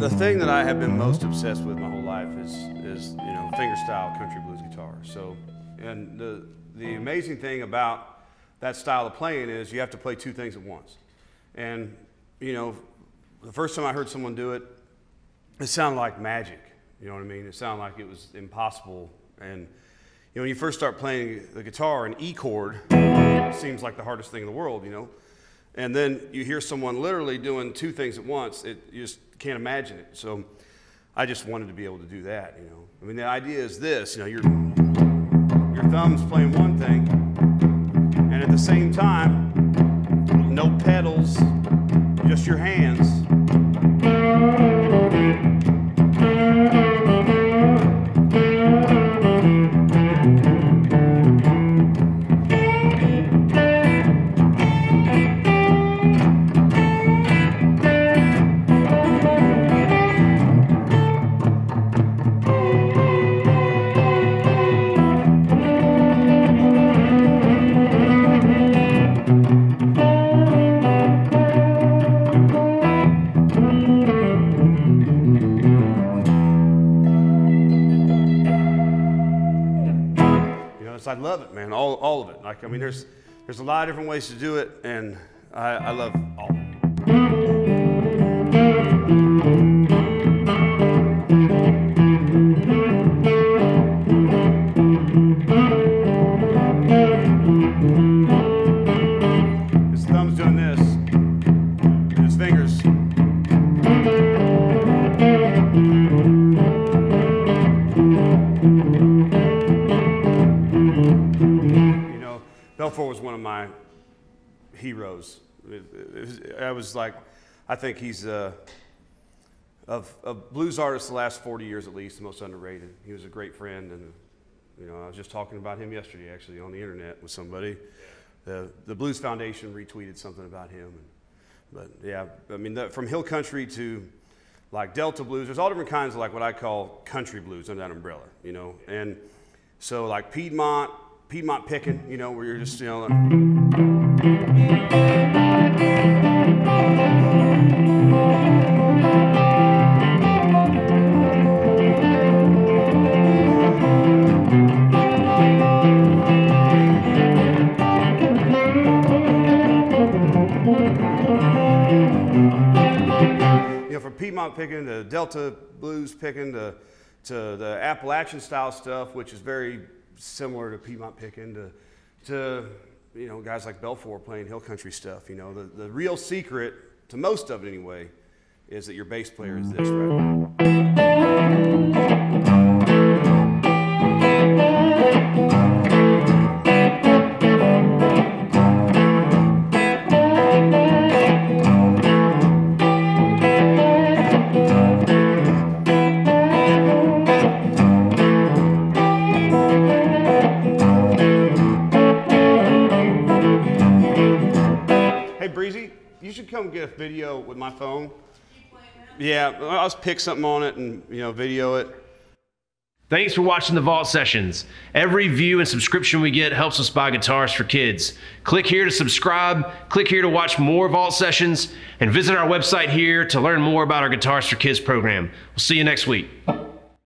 The thing that I have been most obsessed with my whole life is fingerstyle country blues guitar. So, and the amazing thing about that style of playing is you have to play two things at once. And the first time I heard someone do it, it sounded like magic. You know what I mean? It sounded like it was impossible. And when you first start playing the guitar, an E chord seems like the hardest thing in the world. And then you hear someone literally doing two things at once. You just can't imagine it. So I just wanted to be able to do that, I mean, the idea is this, your thumb's playing one thing, and at the same time, no pedals, just your hands. I love it, man, all of it. Like, I mean, there's a lot of different ways to do it, and I love all of it. His thumb's doing this, his fingers. Belfour was one of my heroes. I was like, I think he's, of blues artists the last 40 years at least, the most underrated. He was a great friend, and I was just talking about him yesterday actually on the internet with somebody. The Blues Foundation retweeted something about him. But yeah, I mean, from hill country to like Delta blues, there's all different kinds of like what I call country blues under that umbrella, And so like Piedmont picking, where you're just, like, from Piedmont picking to Delta blues picking to the Appalachian style stuff, which is very similar to Piedmont picking, to guys like Belfour playing hill country stuff. The real secret to most of it anyway is that your bass player is this right now. You should come get a video with my phone. Yeah, I'll just pick something on it and video it. Thanks for watching the Vault Sessions. Every view and subscription we get helps us buy Guitars for Kids. Click here to subscribe, click here to watch more Vault Sessions, and visit our website here to learn more about our Guitars for Kids program. We'll see you next week.